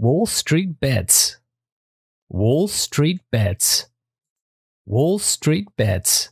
WallStreetBets. WallStreetBets. WallStreetBets.